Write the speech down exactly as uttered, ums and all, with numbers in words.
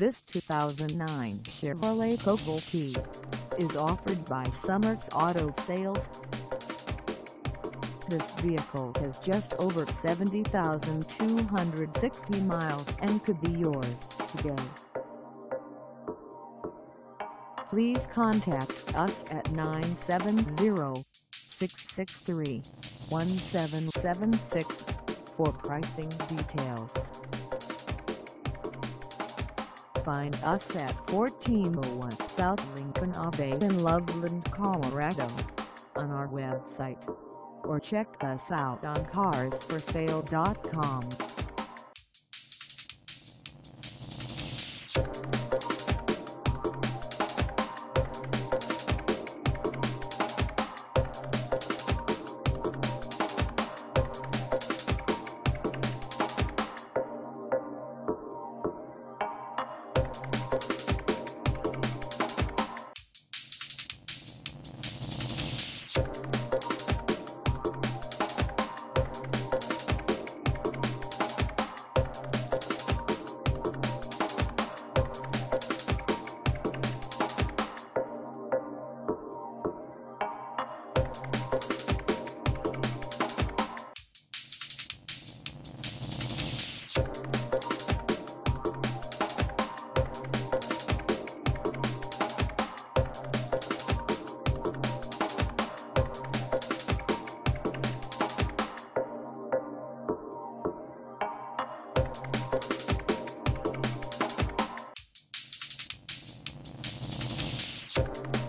This two thousand nine Chevrolet Cobalt is offered by Summers Auto Sales. This vehicle has just over seventy thousand two hundred sixty miles and could be yours today. Please contact us at nine seven zero, six six three, one seven seven six for pricing details. Find us at fourteen oh one South Lincoln Avenue in Loveland, Colorado, on our website, or check us out on cars for sale dot com. We'll be right back.